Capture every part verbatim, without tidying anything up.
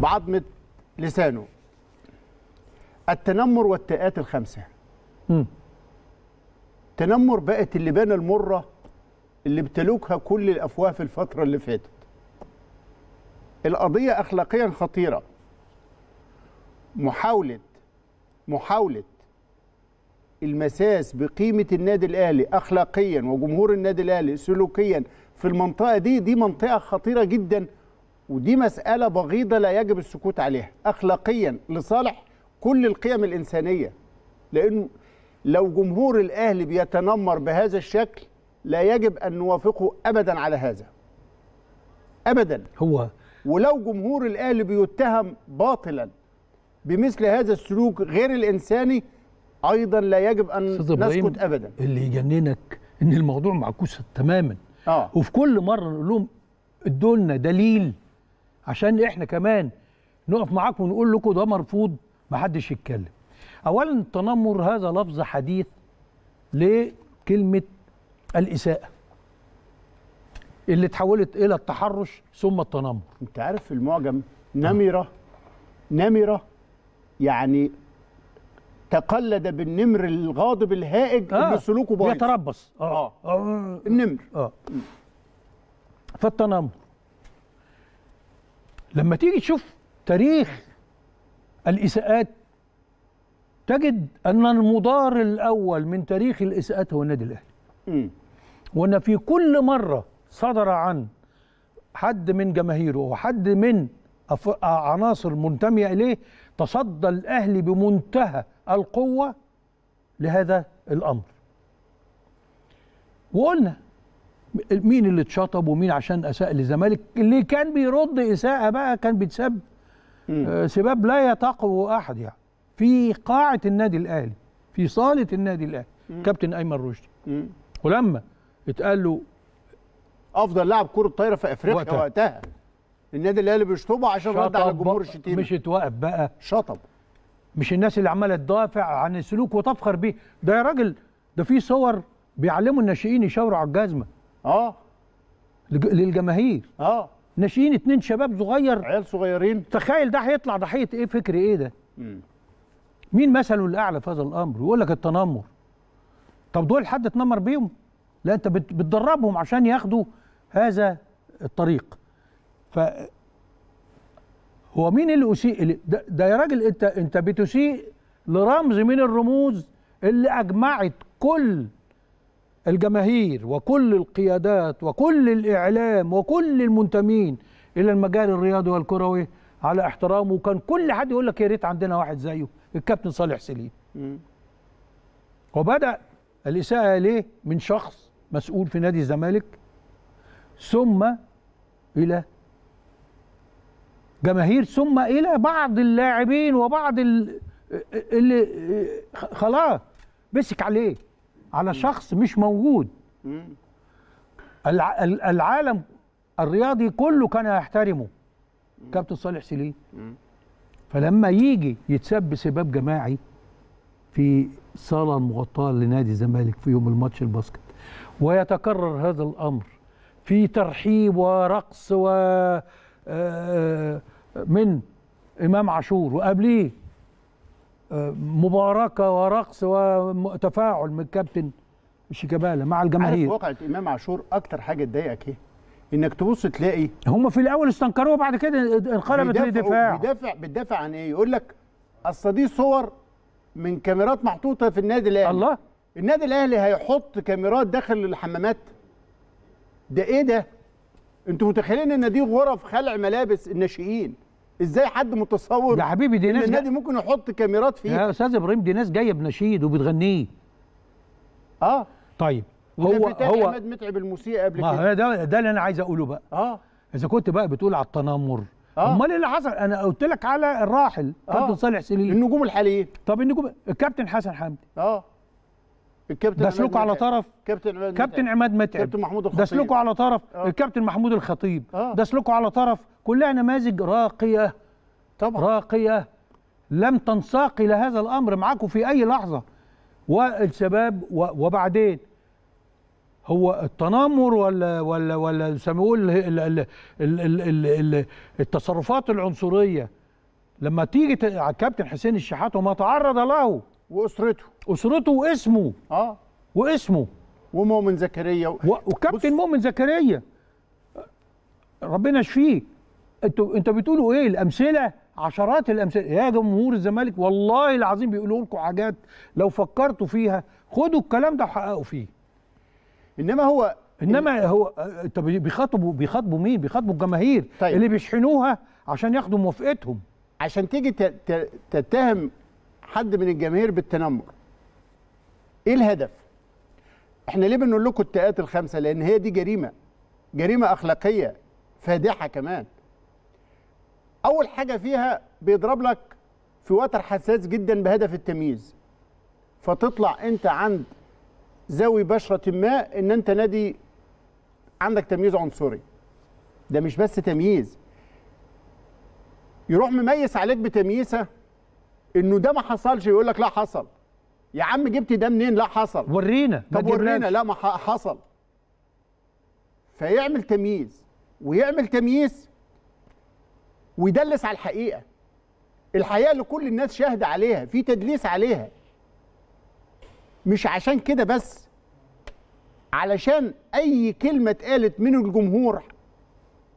بعظمة لسانه. التنمر والتاءات الخمسة. مم. تنمر بقت اللبانة المرة اللي بتلوكها كل الأفواه في الفترة اللي فاتت. القضية أخلاقيا خطيرة. محاولة محاولة المساس بقيمة النادي الأهلي أخلاقيا وجمهور النادي الأهلي سلوكيا في المنطقة دي، دي منطقة خطيرة جدا، ودي مسألة بغيضة لا يجب السكوت عليها أخلاقيا لصالح كل القيم الإنسانية. لأنه لو جمهور الأهلي بيتنمر بهذا الشكل لا يجب أن نوافقه أبدا على هذا أبدا. هو ولو جمهور الأهلي بيتهم باطلا بمثل هذا السلوك غير الإنساني أيضا لا يجب أن نسكت أبدا. اللي يجننك إن الموضوع معكوس تماما. آه. وفي كل مرة نقول لهم ادوا لنا دليل عشان إحنا كمان نقف معاكم ونقول لكم ده مرفوض، محدش يتكلم. أولا التنمر هذا لفظ حديث لكلمة الإساءة اللي تحولت إلى التحرش ثم التنمر. أنت عارف في المعجم نمرة نمرة يعني تقلد بالنمر الغاضب الهائج آه اللي سلوكه بايظ بيتربص آه. آه. النمر آه. فالتنمر لما تيجي تشوف تاريخ الإساءات تجد أن المضار الأول من تاريخ الإساءات هو النادي الأهلي، وأن في كل مرة صدر عن حد من جماهيره وحد من عناصر منتمية إليه تصدى الأهلي بمنتهى القوة لهذا الأمر. وقلنا مين اللي اتشطب ومين عشان أساء للزمالك؟ اللي كان بيرد إساءة بقى كان بيتسب سباب لا يتقوى أحد يعني في قاعة النادي الأهلي، في صالة النادي الأهلي. كابتن أيمن رشدي ولما اتقال له أفضل لاعب كرة طايرة في أفريقيا وقتها, وقتها. النادي الاهلي بيشطبها عشان رد على الجمهور الشتيمه، مش اتوقف بقى شطب، مش الناس اللي عماله تدافع عن السلوك وتفخر بيه. ده يا راجل ده في صور بيعلموا الناشئين يشاوروا على الجزمه اه للجماهير. اه ناشئين اتنين شباب صغير، عيال صغيرين، تخيل ده هيطلع ضحيه ايه؟ فكر ايه ده؟ مم. مين مثله الاعلى في هذا الامر؟ يقول لك التنمر. طب دول حد اتنمر بيهم؟ لا، انت بتدربهم عشان ياخدوا هذا الطريق. ف هو مين اللي اسيء؟ ده, ده يا راجل انت انت بتسيء لرمز من الرموز اللي اجمعت كل الجماهير وكل القيادات وكل الاعلام وكل المنتمين الى المجال الرياضي والكروي على احترامه، وكان كل حد يقول لك يا ريت عندنا واحد زيه، الكابتن صالح سليم. وبدا الاساءه اليه من شخص مسؤول في نادي الزمالك ثم الى جماهير ثم الى بعض اللاعبين وبعض اللي خلاص مسك عليه على شخص مش موجود. العالم الرياضي كله كان يحترمه كابتن صالح سليم، فلما يجي يتسب سباب جماعي في صاله مغطاه لنادي الزمالك في يوم الماتش الباسكت ويتكرر هذا الامر في ترحيب ورقص و من إمام عاشور وقبليه مباركة ورقص وتفاعل من الكابتن شيكابالا مع الجماهير. عارف وقعة إمام عاشور أكتر حاجة تضايقك إيه؟ إنك تبص تلاقي هم في الأول استنكروه وبعد كده انقلبت للدفاع. بيدافع بيدافع عن إيه؟ يقول لك أصل دي صور من كاميرات محطوطة في النادي الأهلي. الله، النادي الأهلي هيحط كاميرات داخل الحمامات؟ ده إيه ده؟ انتوا متخيلين ان دي غرف خلع ملابس الناشئين؟ ازاي حد متصور يا حبيبي دي ناس النادي ممكن يحط كاميرات فيه؟ يا استاذ ابراهيم دي ناس جايه بنشيد وبتغنيه. اه طيب هو هو احمد متعب الموسيقى قبل كده. ده ده اللي انا عايز اقوله بقى. اه اذا كنت بقى بتقول على التنمر امال آه. اللي حصل؟ انا قلت لك على الراحل كابتن آه. صالح سليم، النجوم الحاليين. طب النجوم الكابتن حسن حمدي اه الكابتن ده سلوكه على طرف، كابتن كابتن عماد متعب، كابتن محمود الخطيب ده سلوكه على طرف، آه. الكابتن محمود الخطيب آه. ده سلوكه على طرف. كلها نماذج راقيه طبعا، راقيه لم تنساق الى هذا الامر معاكم في اي لحظه. والشباب وبعدين هو التنمر ولا ولا ولا بنقول التصرفات العنصريه لما تيجي على الكابتن حسين الشحات وما تعرض له واسرته اسرته واسمه اه واسمه ومؤمن زكريا و... وكابتن مؤمن زكريا ربنا يشفيه. انتوا انتوا بتقولوا ايه؟ الامثله عشرات الامثله يا جمهور الزمالك، والله العظيم بيقولوا لكم حاجات لو فكرتوا فيها خدوا الكلام ده وحققوا فيه. انما هو انما هو انت بيخاطبوا بيخاطبوا مين؟ بيخاطبوا الجماهير. طيب. اللي بيشحنوها عشان ياخدوا موافقتهم، عشان تيجي تتهم حد من الجماهير بالتنمر. ايه الهدف؟ احنا ليه بنقول لكم التئات الخمسه؟ لان هي دي جريمه، جريمه اخلاقيه فادحه كمان. اول حاجه فيها بيضرب لك في وتر حساس جدا بهدف التمييز، فتطلع انت عند ذوي بشره ما ان انت نادي عندك تمييز عنصري. ده مش بس تمييز، يروح مميز عليك بتمييزه انه ده ما حصلش، يقول لك لا حصل. يا عم جبت ده منين؟ لا حصل. ورينا. طب ورينا. لا ما حصل. فيعمل تمييز ويعمل تمييز ويدلس على الحقيقه، الحقيقه اللي كل الناس شاهده عليها، في تدليس عليها. مش عشان كده بس، علشان اي كلمه اتقالت من الجمهور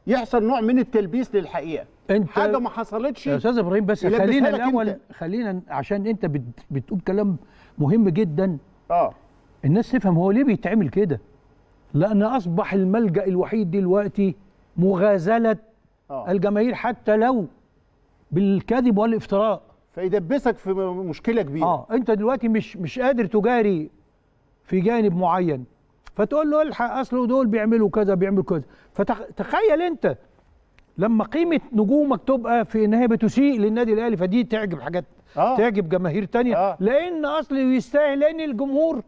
يحصل نوع من التلبيس للحقيقه. انت حاجه ما حصلتش يا استاذ ابراهيم، بس خلينا الاول انت. خلينا عشان انت بت... بتقول كلام مهم جدا. اه الناس تفهم هو ليه بيتعمل كده، لان اصبح الملجأ الوحيد دلوقتي مغازله آه. الجماهير حتى لو بالكذب والافتراء، فيدبسك في مشكله كبيره. اه انت دلوقتي مش مش قادر تجاري في جانب معين، فتقول له الحق اصله دول بيعملوا كذا بيعملوا كذا. فتخيل انت لما قيمه نجومك تبقى في ان هي بتسيء للنادي الاهلي، فدي تعجب حاجات آه. تعجب جماهير ثانيه آه. لان اصله يستاهل، لان الجمهور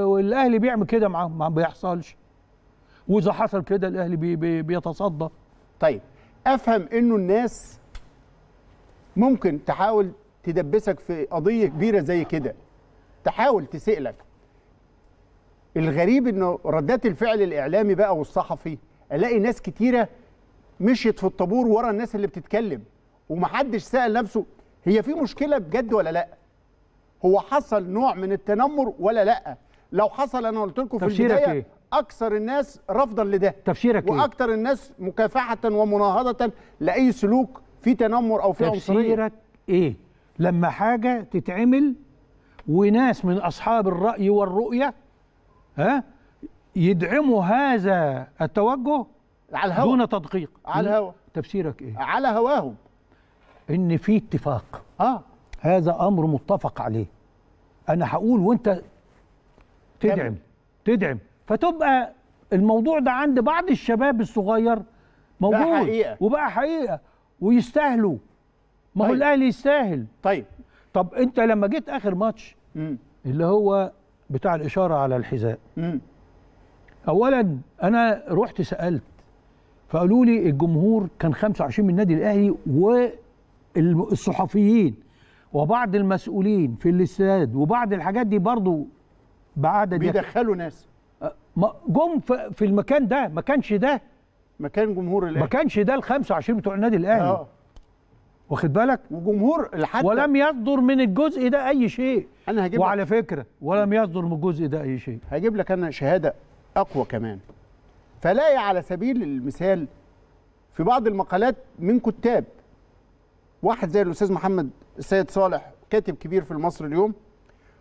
والاهلي بيعمل كده معاه، ما بيحصلش. واذا حصل كده الاهلي بي بي بيتصدى. طيب افهم انه الناس ممكن تحاول تدبسك في قضيه كبيره زي كده، تحاول تسئلك. الغريب انه ردات الفعل الاعلامي بقى والصحفي، الاقي ناس كتيره مشيت في الطابور ورا الناس اللي بتتكلم، ومحدش سأل نفسه هي في مشكله بجد ولا لا؟ هو حصل نوع من التنمر ولا لا؟ لو حصل انا قلت لكم في البدايه إيه؟ اكثر الناس رفضا لده. تفسيرك واكثر إيه؟ الناس مكافحه ومناهضه لاي سلوك في تنمر او في عنصريه. تفسيرك ايه لما حاجه تتعمل وناس من اصحاب الراي والرؤيه ها يدعموا هذا التوجه على الهوى دون تدقيق؟ على الهوى. تفسيرك ايه؟ على هواهم، ان في اتفاق. اه هذا امر متفق عليه، انا هقول وانت تدعم تدعم فتبقى الموضوع ده عند بعض الشباب الصغير موجود بقى حقيقة. وبقى حقيقه ويستاهلوا. ما هو طيب. الاهلي يستاهل. طيب طب انت لما جيت اخر ماتش م. اللي هو بتاع الاشاره على الحذاء، م. اولا انا رحت سالت فقالوا لي الجمهور كان خمسة وعشرين من النادي الاهلي والصحفيين وبعض المسؤولين في الاستاد وبعض الحاجات دي برضو بعدد بيدخلوا ناس جم في المكان ده. ما كانش ده مكان جمهور الاهلي، ما كانش ده ال خمسة وعشرين بتوع النادي الاهلي آه. واخد بالك؟ وجمهور لحد ولم يصدر من الجزء ده اي شيء. انا هجيب وعلى لك. فكره ولم يصدر من الجزء ده اي شيء. هجيب لك انا شهاده اقوى كمان. فلاقي على سبيل المثال في بعض المقالات من كتاب، واحد زي الاستاذ محمد السيد صالح، كاتب كبير في المصري اليوم،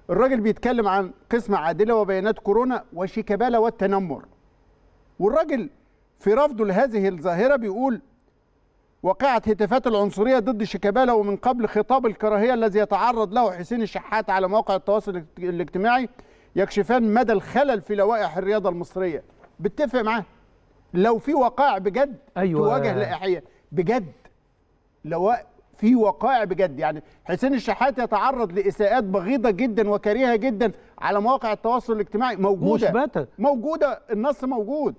الراجل بيتكلم عن قسمة عادلة وبيانات كورونا وشيكابالا والتنمر، والراجل في رفضه لهذه الظاهرة بيقول وقعت هتافات العنصرية ضد شيكابالا ومن قبل خطاب الكراهية الذي يتعرض له حسين الشحات على مواقع التواصل الاجتماعي يكشفان مدى الخلل في لوائح الرياضة المصرية. بتفق معاه لو في وقائع بجد أيوة. تواجه لائحية بجد، لو في وقائع بجد يعني حسين الشحات يتعرض لإساءات بغيضة جدا وكريهة جدا على مواقع التواصل الاجتماعي، موجودة مثبتة، موجودة، النص موجود.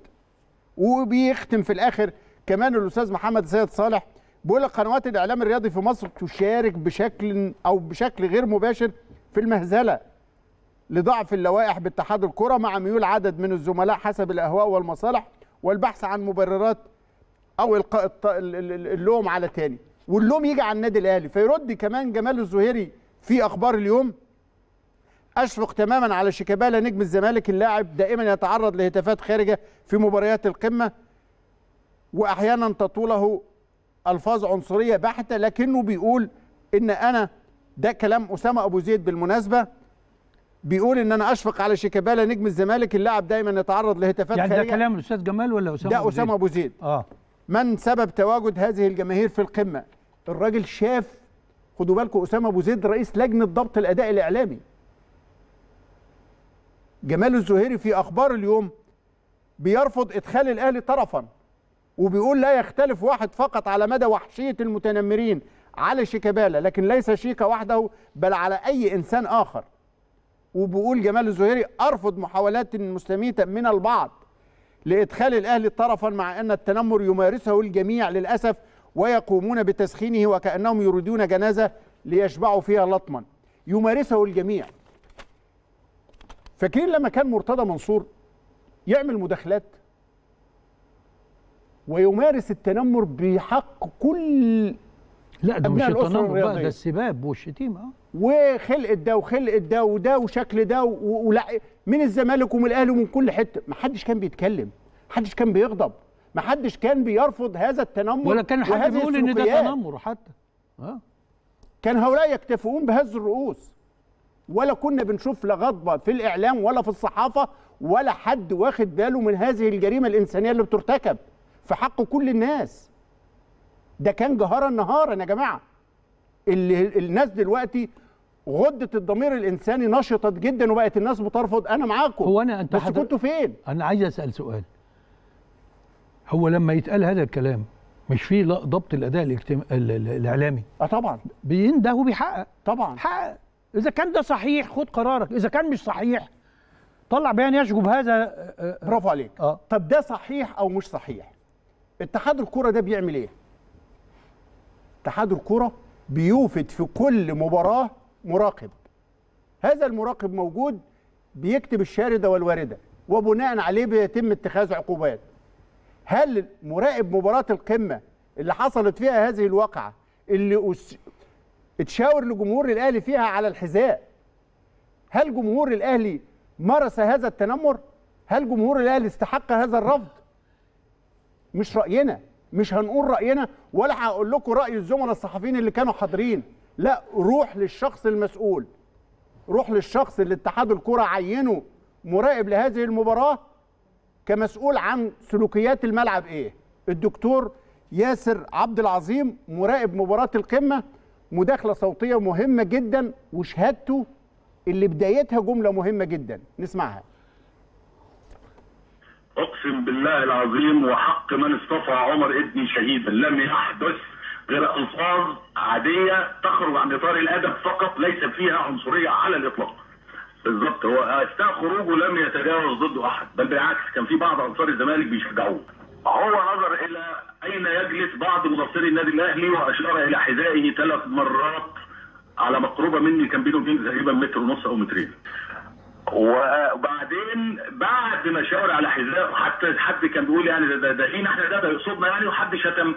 وبيختم في الآخر كمان الأستاذ محمد السيد صالح بيقول لك قنوات الإعلام الرياضي في مصر تشارك بشكل أو بشكل غير مباشر في المهزلة لضعف اللوائح باتحاد الكرة مع ميول عدد من الزملاء حسب الأهواء والمصالح والبحث عن مبررات أو إلقاء اللوم على تاني، واللوم يجي على النادي الأهلي. فيرد كمان جمال الزهيري في أخبار اليوم: أشفق تماما على شيكابالا نجم الزمالك، اللاعب دائما يتعرض لهتافات خارجة في مباريات القمة، وأحيانا تطوله ألفاظ عنصرية بحتة، لكنه بيقول إن أنا، ده كلام أسامة أبو زيد بالمناسبة، بيقول إن أنا أشفق على شيكابالا نجم الزمالك، اللاعب دايما يتعرض لهتافات يعني خارجة. يعني ده كلام الأستاذ جمال ولا أسامة؟ ده أسامة أبو زيد. آه. من سبب تواجد هذه الجماهير في القمة. الراجل شاف، خدوا بالكم، أسامة أبو زيد رئيس لجنة ضبط الأداء الإعلامي. جمال الزهيري في أخبار اليوم بيرفض إدخال الأهلي طرفا، وبيقول لا يختلف واحد فقط على مدى وحشية المتنمرين على شيكابالا، لكن ليس شيكا وحده بل على أي إنسان آخر. وبيقول جمال الزهيري: أرفض محاولات مستميتة من البعض لإدخال الأهلي طرفا، مع أن التنمر يمارسه الجميع للأسف، ويقومون بتسخينه وكأنهم يريدون جنازة ليشبعوا فيها لطما. يمارسه الجميع. فاكرين لما كان مرتضى منصور يعمل مداخلات ويمارس التنمر بحق كل، لا ده مش التنمر بقى، ده السباب والشتيمه، وخلقت ده وخلقت ده وده وشكل ده ولا من الزمالك ومن الاهلي ومن كل حته. ما حدش كان بيتكلم، ما حدش كان بيغضب، ما حدش كان بيرفض هذا التنمر، ولا كان حد بيقول ان ده تنمر حتى. اه كان هؤلاء يكتفون بهز الرؤوس، ولا كنا بنشوف لا غضبه في الاعلام ولا في الصحافه ولا حد واخد باله من هذه الجريمه الانسانيه اللي بترتكب في حق كل الناس. ده كان جهارا نهارا يا جماعه. اللي الناس دلوقتي غده الضمير الانساني نشطت جدا، وبقت الناس بترفض. انا معاكم، هو انا انت بس حضر... كنتوا فين؟ انا عايز اسال سؤال. هو لما يتقال هذا الكلام مش فيه ضبط الاداء الاجتماع... الاعلامي؟ اه طبعا بينده وبيحقق. طبعا حقق. اذا كان ده صحيح خد قرارك، اذا كان مش صحيح طلع بيان يشجب هذا. برافو عليك. آه. طب ده صحيح او مش صحيح؟ اتحاد الكرة ده بيعمل ايه؟ اتحاد الكرة بيوفد في كل مباراة مراقب. هذا المراقب موجود بيكتب الشاردة والواردة، وبناء عليه بيتم اتخاذ عقوبات. هل مراقب مباراة القمة اللي حصلت فيها هذه الواقعة اللي اتشاور لجمهور الأهلي فيها على الحذاء، هل جمهور الأهلي مارس هذا التنمر؟ هل جمهور الأهلي استحق هذا الرفض؟ مش رأينا، مش هنقول رأينا، ولا هقول لكم رأي الزملاء الصحفيين اللي كانوا حاضرين. لا، روح للشخص المسؤول، روح للشخص اللي اتحاد الكرة عينه مراقب لهذه المباراة كمسؤول عن سلوكيات الملعب. ايه؟ الدكتور ياسر عبد العظيم مراقب مباراة القمة، مداخلة صوتية مهمة جدا، وشهادته اللي بدايتها جملة مهمة جدا نسمعها. أقسم بالله العظيم وحق من اصطفى عمر ابني شهيدا، لم يحدث غير ألفاظ عادية تخرج عن إطار الأدب فقط، ليس فيها عنصرية على الإطلاق. بالظبط، هو أثناء خروجه لم يتجاوز ضده أحد، بل بالعكس كان في بعض أنصار الزمالك بيشجعوه. هو نظر إلى أين يجلس بعض مناصري النادي الأهلي وأشار إلى حذائه ثلاث مرات على مقربة مني، كان بينه وبين تقريبا متر ونص أو مترين. وبعدين بعد ما شاور على حذاء، حتى حد كان بيقول يعني ده ده ايه احنا ده ده يقصدنا يعني، وحد شتم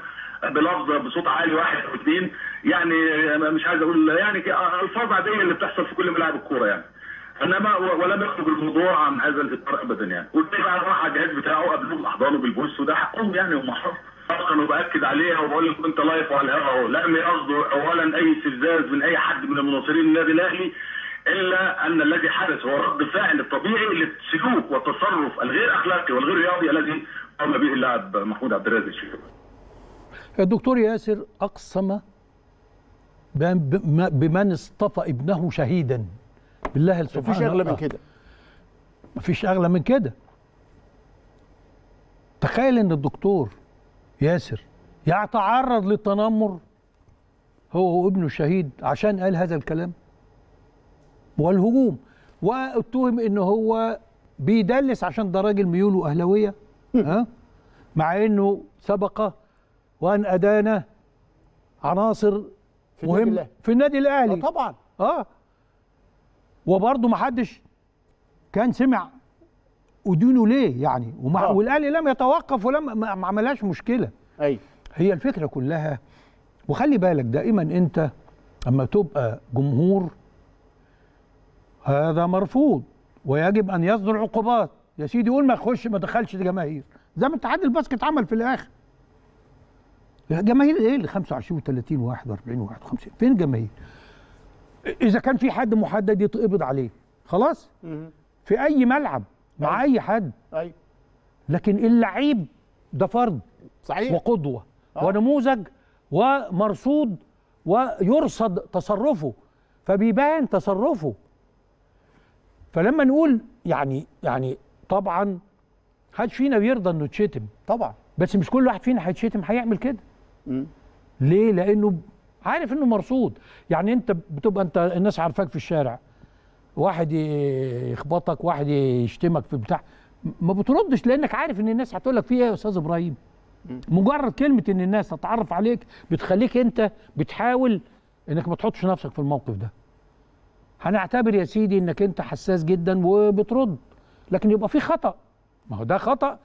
بلفظ بصوت عالي واحد او اثنين، يعني مش عايز اقول يعني الفاظ عاديه اللي بتحصل في كل ملاعب الكوره يعني، انما ولم يخرج الموضوع عن هذا الاطار ابدا يعني. والتاني بقى راح على الجهاز بتاعه قبل احضانه بالبوس، وده حقهم يعني، هم حقهم. انا باكد عليها وبقول لكم انت لايف وعلى الهواء اهو، لم يصدر اولا اي استفزاز من اي حد من مناصرين النادي الاهلي، إلا أن الذي حدث هو رد فعل الطبيعي للسلوك والتصرف الغير أخلاقي والغير رياضي الذي قام به اللاعب محمود عبد الرازق الشيخ. الدكتور ياسر أقسم بمن اصطفى ابنه شهيدا، بالله سبحانه. مفيش أغلى من كده، مفيش أغلى من كده. تخيل إن الدكتور ياسر يتعرض للتنمر هو وابنه الشهيد عشان قال هذا الكلام والهجوم، واتهم ان هو بيدلس عشان ده راجل ميوله اهلاويه، ها، مع انه سبق وان ادانا عناصر مهمه في النادي الاهلي. طبعا. اه وبرضه ما حدش كان سمع أدينه ليه يعني، والأهلي لم يتوقف ولم ما عملهاش مشكلة. أي هي الفكرة كلها. وخلي بالك دائما أنت أما تبقى جمهور هذا مرفوض ويجب أن يصدر عقوبات. يا سيدي قول ما تخش ما تدخلش الجماهير زي ما اتحاد الباسكت اتعمل في الآخر. الجماهير إيه اللي خمسة وعشرين وثلاثين وواحد وأربعين وواحد وخمسين؟ فين الجماهير؟ إذا كان في حد محدد يتقبض عليه خلاص في أي ملعب مع أي حد. أيوة. لكن اللعيب ده فرض صحيح وقدوة آه. ونموذج ومرصود ويرصد تصرفه فبيبان تصرفه. فلما نقول يعني يعني طبعا حد فينا بيرضى انه يتشتم طبعا، بس مش كل واحد فينا هيتشتم هيعمل كده. م. ليه؟ لانه عارف انه مرصود. يعني انت بتبقى انت الناس عارفاك في الشارع، واحد يخبطك، واحد يشتمك في بتاع، ما بتردش لانك عارف ان الناس هتقول لك في ايه يا استاذ ابراهيم. مجرد كلمه ان الناس تتعرف عليك بتخليك انت بتحاول انك ما تحطش نفسك في الموقف ده. هنعتبر يا سيدي انك انت حساس جدا وبترد، لكن يبقى في خطا. ما هو ده خطا،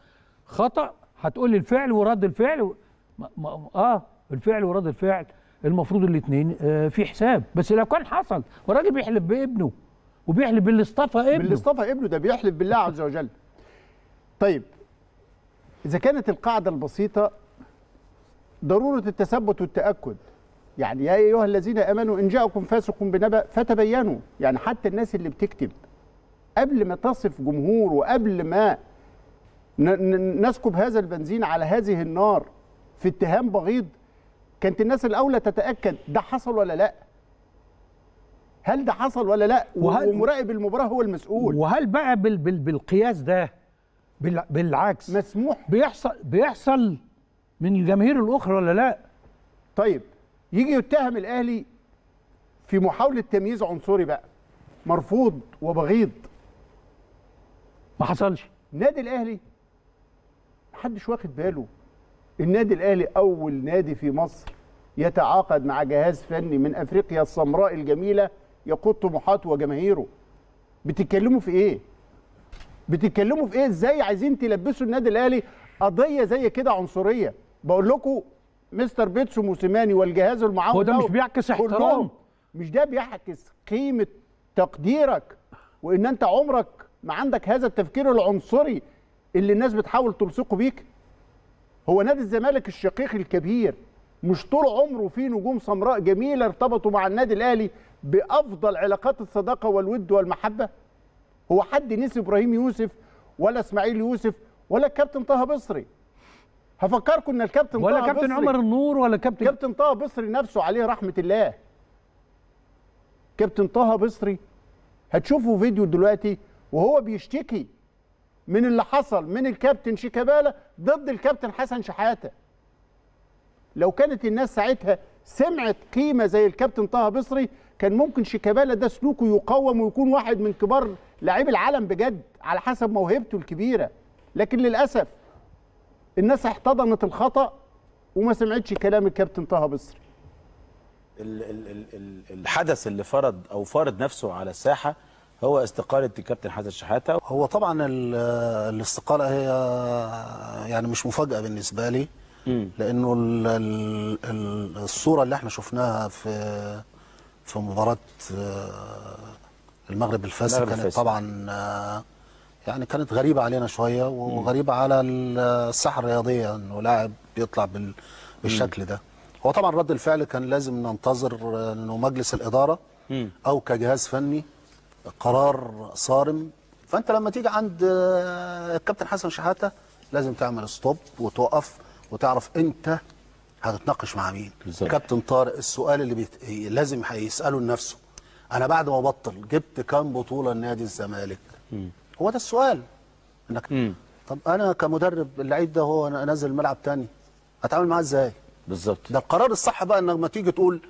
خطا هتقول لي الفعل ورد الفعل و... ما... ما... اه الفعل ورد الفعل المفروض الاثنين آه في حساب. بس لو كان حصل والراجل بيحلف بابنه وبيحلف باللي اصطفى ابنه باللي اصطفى ابنه ده بيحلف بالله عز وجل. طيب اذا كانت القاعده البسيطه ضروره التثبت والتاكد، يعني يا ايها الذين امنوا ان جاءكم فاسق بنبأ فتبينوا، يعني حتى الناس اللي بتكتب قبل ما تصف جمهور وقبل ما نسكب هذا البنزين على هذه النار في اتهام بغيض، كانت الناس الاولى تتاكد ده حصل ولا لا، هل ده حصل ولا لا، ومراقب المباراه هو المسؤول. وهل بقى بال بال بالقياس ده بالعكس مسموح بيحصل بيحصل من الجماهير الاخرى ولا لا؟ طيب يجي يتهم الاهلي في محاوله تمييز عنصري بقى مرفوض وبغيض. ما حصلش. نادي الاهلي محدش واخد باله. النادي الاهلي اول نادي في مصر يتعاقد مع جهاز فني من افريقيا السمراء الجميله يقود طموحاته وجماهيره. بتتكلموا في ايه؟ بتتكلموا في ايه؟ ازاي عايزين تلبسوا النادي الاهلي قضيه زي كده عنصريه؟ بقول لكم مستر بيتسو موسيماني والجهاز المعاون هو ده مش بيعكس احترام، مش ده بيعكس قيمه تقديرك وان انت عمرك ما عندك هذا التفكير العنصري اللي الناس بتحاول تلصقه بيك. هو نادي الزمالك الشقيق الكبير مش طول عمره فيه نجوم سمراء جميله ارتبطوا مع النادي الاهلي بافضل علاقات الصداقه والود والمحبه؟ هو حد نسي ابراهيم يوسف ولا اسماعيل يوسف ولا الكابتن طه بصري؟ هفكركم ان الكابتن ولا طه كابتن عمر النور ولا كابتن كابتن طه بصري نفسه عليه رحمه الله. كابتن طه بصري هتشوفوا فيديو دلوقتي وهو بيشتكي من اللي حصل من الكابتن شيكابالا ضد الكابتن حسن شحاته. لو كانت الناس ساعتها سمعت قيمه زي الكابتن طه بصري كان ممكن شيكابالا ده سلوكه يقوم ويكون واحد من كبار لاعبي العالم بجد على حسب موهبته الكبيره، لكن للاسف الناس احتضنت الخطأ وما سمعتش كلام الكابتن طه بصري. الحدث اللي فرض او فرض نفسه على الساحه هو استقاله الكابتن حسن شحاته. هو طبعا الاستقاله هي يعني مش مفاجاه بالنسبه لي، لانه الصوره اللي احنا شفناها في في مباراه المغرب الفاسد كانت الفاسد. طبعا يعني كانت غريبة علينا شوية وغريبة على الساحة الرياضية انه لاعب بيطلع بالشكل ده. هو طبعا رد الفعل كان لازم ننتظر انه مجلس الإدارة او كجهاز فني قرار صارم. فانت لما تيجي عند الكابتن حسن شحاتة لازم تعمل ستوب وتوقف وتعرف انت هتتناقش مع مين. كابتن طارق السؤال اللي بيت... لازم هيسأله لنفسه، انا بعد ما بطل جبت كام بطولة لنادي الزمالك؟ م. هو ده السؤال. انك مم. طب انا كمدرب اللعيب ده هو نازل ملعب تاني هتعامل معاه ازاي؟ بالظبط. ده القرار الصح بقى انك ما تيجي تقول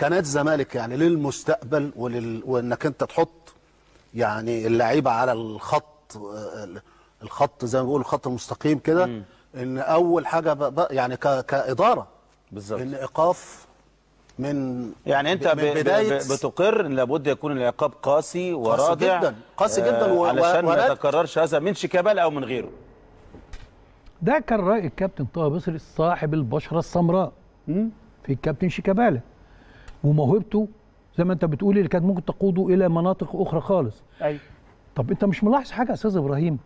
كنادي الزمالك يعني للمستقبل ولل... وانك انت تحط يعني اللعيبه على الخط، الخط زي ما بيقولوا الخط المستقيم كده، ان اول حاجه بقى يعني ك... كاداره بالظبط ان ايقاف من يعني انت من بداية بتقر ان لابد يكون العقاب قاسي ورادع، قاسي جدا قاسي جدا و... علشان ما يتكررش هذا من شيكابالا او من غيره. ده كان راي الكابتن طه بصري صاحب البشره السمراء في الكابتن شيكابالا، وموهبته زي ما انت بتقول اللي كانت ممكن تقوده الى مناطق اخرى خالص. ايوه. طب انت مش ملاحظ حاجه يا استاذ ابراهيم؟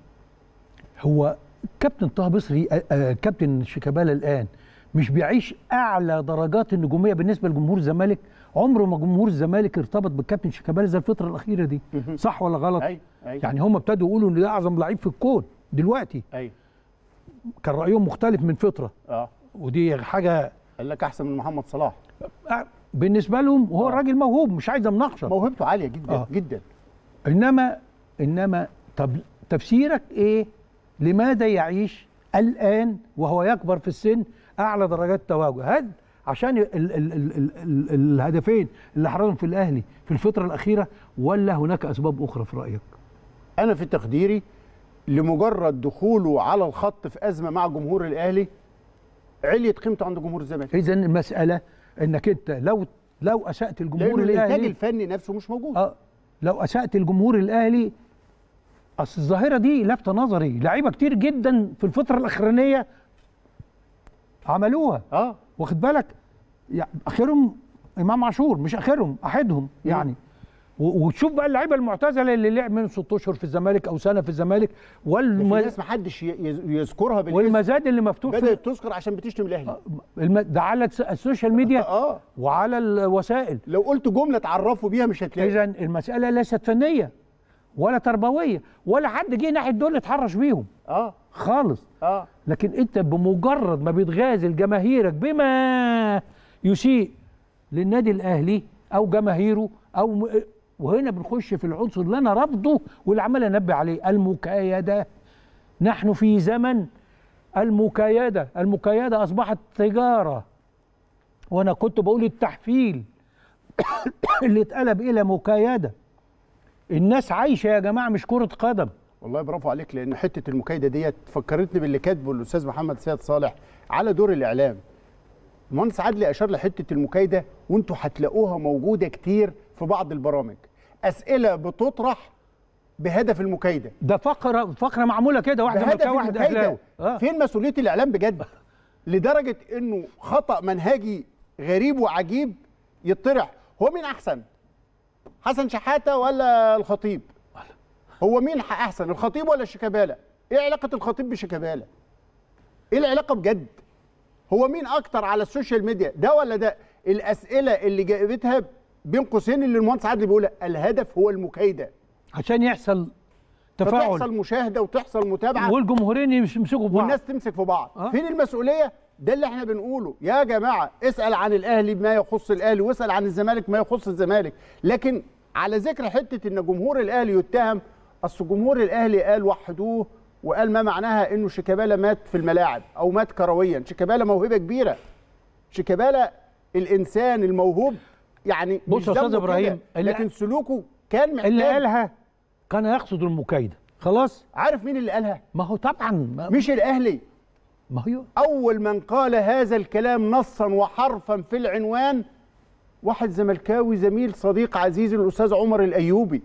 هو الكابتن طه بصري الكابتن شيكابالا الان مش بيعيش اعلى درجات النجوميه بالنسبه لجمهور الزمالك؟ عمره ما جمهور الزمالك ارتبط بالكابتن شيكابالا زي الفتره الاخيره دي، صح ولا غلط؟ أي. أي. يعني هم ابتدوا يقولوا ان ده اعظم لعيب في الكون دلوقتي. أي. كان رايهم مختلف من فتره. اه ودي حاجه قال لك احسن من محمد صلاح بالنسبه لهم، وهو آه. راجل موهوب مش عايز مناقشه، موهبته عاليه جدا آه. جدا. انما انما طب تفسيرك ايه؟ لماذا يعيش الان وهو يكبر في السن اعلى درجات التواجد؟ هل عشان ال ال ال ال ال الهدفين اللي حرزهم في الاهلي في الفتره الاخيره، ولا هناك اسباب اخرى في رايك؟ انا في تقديري لمجرد دخوله على الخط في ازمه مع جمهور الاهلي عليت قيمته عند جمهور الزمالك. اذا المساله انك انت لو لو اسات الجمهور الاهلي، الانتاج الفني نفسه مش موجود. اه لو اسات الجمهور الاهلي، اصل الظاهره دي لافته نظري، لعيبه كتير جدا في الفتره الاخرانيه عملوها اه واخد بالك، يعني اخرهم امام عاشور، مش اخرهم احدهم يعني. وتشوف بقى اللعيبه المعتزله اللي لعب من ست اشهر في الزمالك او سنه في الزمالك، والناس ما حدش يذكرها بالاسم، والمزاد اللي مفتوح بدات تذكر عشان بتشتم الاهلي ده على السوشيال ميديا اه وعلى الوسائل. لو قلت جمله تعرفوا بيها مش هتلاقي. اذا المساله ليست فنيه ولا تربويه ولا حد جه ناحيه دول اتحرش بيهم اه خالص اه لكن انت بمجرد ما بتغازل جماهيرك بما يسيء للنادي الاهلي او جماهيره او، وهنا بنخش في العنصر اللي انا رافضه واللي عمال انبه عليه، المكايده. نحن في زمن المكايده، المكايده اصبحت تجاره، وانا كنت بقول التحفيل اللي اتقلب الى مكايده. الناس عايشه يا جماعه مش كره قدم. والله برافو عليك، لان حته المكايده ديت فكرتني باللي كاتبه الاستاذ محمد السيد صالح على دور الاعلام. المهندس عدلي اشار لحته المكايده، وانتوا هتلاقوها موجوده كتير في بعض البرامج، اسئله بتطرح بهدف المكايده. ده فقره فقره معموله كده واحده مكايده واحده اهلاوي. فين مسؤوليه الاعلام بجد؟ لدرجه انه خطا منهجي غريب وعجيب يطرح. هو مين احسن؟ حسن شحاته ولا الخطيب؟ هو مين احسن، الخطيب ولا شيكابالا؟ ايه علاقه الخطيب بشيكابالا؟ ايه العلاقه بجد؟ هو مين اكتر على السوشيال ميديا، ده ولا ده؟ الاسئله اللي جابتها بين قوسين اللي المهندس عادل بيقولها، الهدف هو المكايده عشان يحصل تفاعل، تحصل مشاهده وتحصل متابعه، والجمهورين يمسكوا في بعض والناس تمسك في بعض. أه؟ فين المسؤوليه؟ ده اللي احنا بنقوله يا جماعه. اسال عن الاهلي ما يخص الاهلي، واسال عن الزمالك ما يخص الزمالك. لكن على ذكر حته ان جمهور الاهلي يتهم، اصل جمهور الاهلي قال وحدوه، وقال ما معناها انه شيكابالا مات في الملاعب او مات كرويا. شيكابالا موهبه كبيره، شيكابالا الانسان الموهوب يعني. بص يا استاذ ابراهيم، لكن سلوكه كان محتاج. اللي قالها كان يقصد المكايده، خلاص. عارف مين اللي قالها؟ ما هو طبعا ما مش الاهلي، ما هو اول من قال هذا الكلام نصا وحرفا في العنوان واحد زملكاوي زميل صديق عزيز، الاستاذ عمر الايوبي.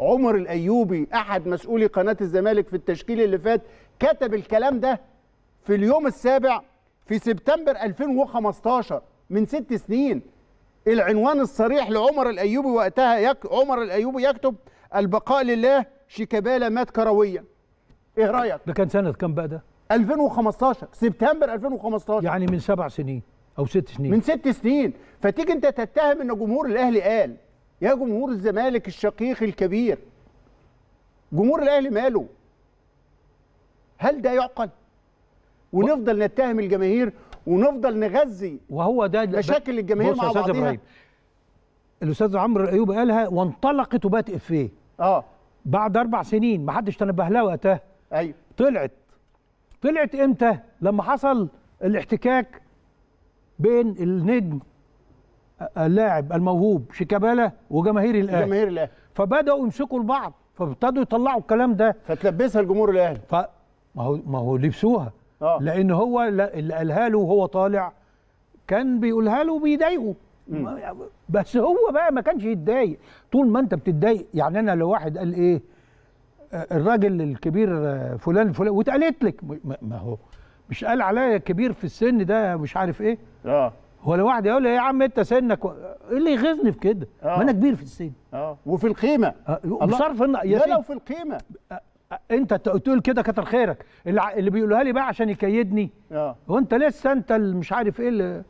عمر الايوبي احد مسؤولي قناه الزمالك في التشكيل اللي فات، كتب الكلام ده في اليوم السابع في سبتمبر ألفين وخمستاشر، من ست سنين. العنوان الصريح لعمر الايوبي وقتها، يك... عمر الايوبي يكتب البقاء لله، شيكابالا مات كرويا. ايه رايك؟ ده كان سنه كام بقى ده؟ ألفين وخمستاشر، سبتمبر ألفين وخمستاشر، يعني من سبع سنين او ست سنين، من ست سنين. فتيجي انت تتهم ان جمهور الاهلي قال. يا جمهور الزمالك الشقيق الكبير، جمهور الاهلي ماله؟ هل ده يعقل؟ ونفضل نتهم الجماهير ونفضل نغذي، وهو ده مشاكل الجماهير مع بعضها. الاستاذ عمرو الايوبي قالها وانطلقت وبقت افيه اه بعد اربع سنين، ما حدش تنبه لها وقتها. ايوه. طلعت طلعت امتى؟ لما حصل الاحتكاك بين النجم اللاعب الموهوب شيكابالا وجماهير الاهلي، جماهير الاهلي فبداوا يمسكوا لبعض، فابتدوا يطلعوا الكلام ده، فتلبسها الجمهور الاهلي. ف ما هو ما هو لبسوها آه. لان هو اللي قالها له وهو طالع كان بيقولها له وبيضايقه بس هو بقى ما كانش يتضايق. طول ما انت بتتضايق يعني، انا لو واحد قال ايه الراجل الكبير فلان فلان واتقالت لك، ما هو مش قال عليا كبير في السن ده مش عارف ايه. اه هو لو واحد يقول لي يا عم انت سنك و... ايه اللي يغيظني في كده؟ ما انا كبير في السن اه وفي القيمه آه. بصرف النظر يا سيدي، لا لو في القيمه آه. انت تقول كده كتر خيرك. اللي بيقولوها لي بقى عشان يكيدني اه هو انت لسه انت مش عارف ايه اللي...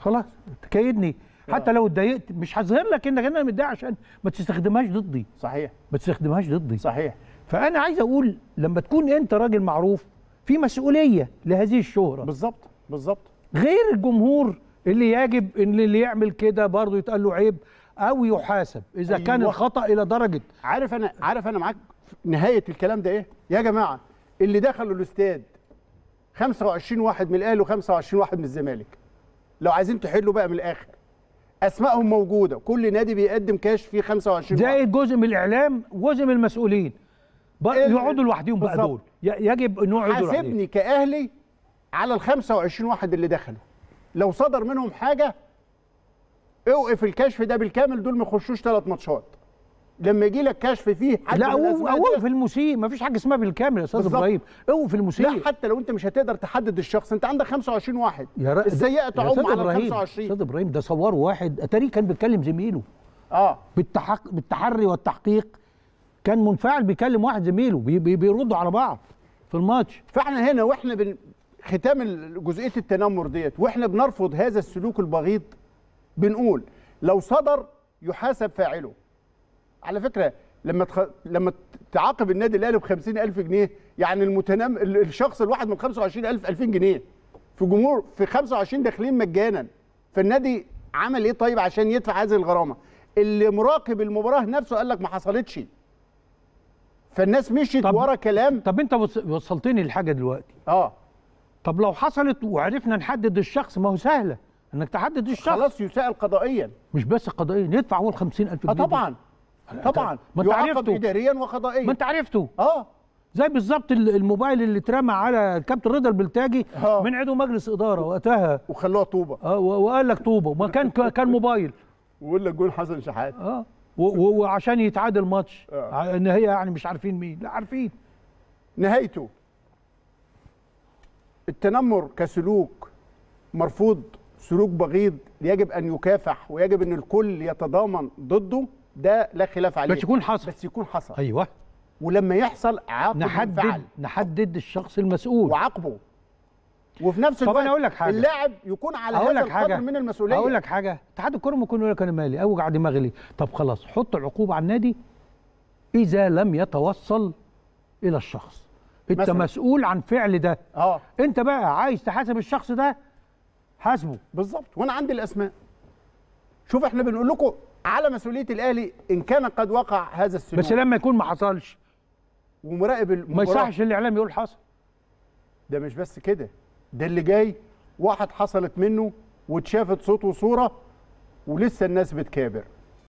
خلاص تكيدني حتى أوه. لو اتضايقت مش هظهر لك انك انا متضايق عشان ما تستخدمهاش ضدي. صحيح، ما تستخدمهاش ضدي. صحيح. فانا عايز اقول لما تكون انت راجل معروف في مسؤوليه لهذه الشهره. بالظبط بالظبط. غير الجمهور اللي يجب ان اللي يعمل كده برضه يتقال له عيب او يحاسب اذا أيوة. كان الخطا الى درجه. عارف انا عارف انا معاك نهايه الكلام ده ايه؟ يا جماعه اللي دخلوا الاستاد خمسة وعشرين واحد من الاهلي وخمسة وعشرين واحد من الزمالك، لو عايزين تحلوا بقى من الاخر اسمائهم موجوده، كل نادي بيقدم كاش فيه خمسة وعشرين زائد جزء من الاعلام وجزء من المسؤولين يقعدوا لوحدهم بقى. دول يجب ان يقعدوا لوحدهم. حاسبني كاهلي على ال خمسة وعشرين واحد اللي دخلوا، لو صدر منهم حاجه اوقف الكشف ده بالكامل، دول ما يخشوش ثلاث ماتشات. لما يجي لك كشف فيه حد لا اوقف المسيء، ما فيش حاجه اسمها بالكامل يا استاذ ابراهيم، اوقف المسيء. لا حتى لو انت مش هتقدر تحدد الشخص، انت عندك خمسة وعشرين واحد السيئه تعم على ال خمسة وعشرين. استاذ ابراهيم ده صور واحد اتاري كان بيتكلم زميله اه بالتحق... بالتحري والتحقيق، كان منفعل بيكلم واحد زميله بي... بي... بيردوا على بعض في الماتش. فاحنا هنا واحنا بن... ختام جزئيه التنمر ديت، واحنا بنرفض هذا السلوك البغيض، بنقول لو صدر يحاسب فاعله. على فكره لما تخ... لما تعاقب النادي الاهلي ب خمسين ألف جنيه، يعني المتنم... الشخص الواحد من خمسة وعشرين ألف ألفين جنيه في جمهور في خمسة وعشرين داخلين مجانا، فالنادي عمل ايه طيب عشان يدفع هذه الغرامه؟ اللي مراقب المباراه نفسه قال لك ما حصلتش، فالناس مشيت ورا كلام. طب انت وصلتني لحاجه دلوقتي اه طب لو حصلت وعرفنا نحدد الشخص، ما هو سهله انك تحدد الشخص، خلاص يسأل قضائيا. مش بس قضائيا، يدفع هو ال خمسين ألف جنيه. طبعا طبعا يعاقب اداريا وقضائيا. ما انت عرفته اه زي بالظبط الموبايل اللي اترمى على الكابتن رضا البلتاجي آه. من عضو مجلس اداره وقتها وخلوها طوبه اه وقال لك طوبه، وما كان كان موبايل ويقول لك جول حسن شحات اه وعشان يتعادل ماتش آه. ان هي يعني مش عارفين مين، لا عارفين نهايته. التنمر كسلوك مرفوض، سلوك بغيض يجب ان يكافح، ويجب ان الكل يتضامن ضده، ده لا خلاف عليه. بس يكون حصل بس يكون حصل ايوه. ولما يحصل عاقب نحدد نحدد الشخص المسؤول وعاقبه، وفي نفس الوقت اللاعب يكون على هذا القدر من المسؤوليه. اقول لك حاجه، اتحاد الكره ممكن يقول لك انا مالي اوجع دماغي ليه؟ طب خلاص حط العقوبه على النادي اذا لم يتوصل الى الشخص. انت مثلاً مسؤول عن فعل ده اه انت بقى عايز تحاسب الشخص ده حاسبه. بالظبط. وانا عندي الاسماء. شوف احنا بنقول لكم على مسؤوليه الاهلي ان كان قد وقع هذا السلوك، بس لما يكون ما حصلش ومراقب المباراه ما يصحش الاعلام يقول حصل. ده مش بس كده، ده اللي جاي واحد حصلت منه واتشافت صوت وصوره ولسه الناس بتكابر.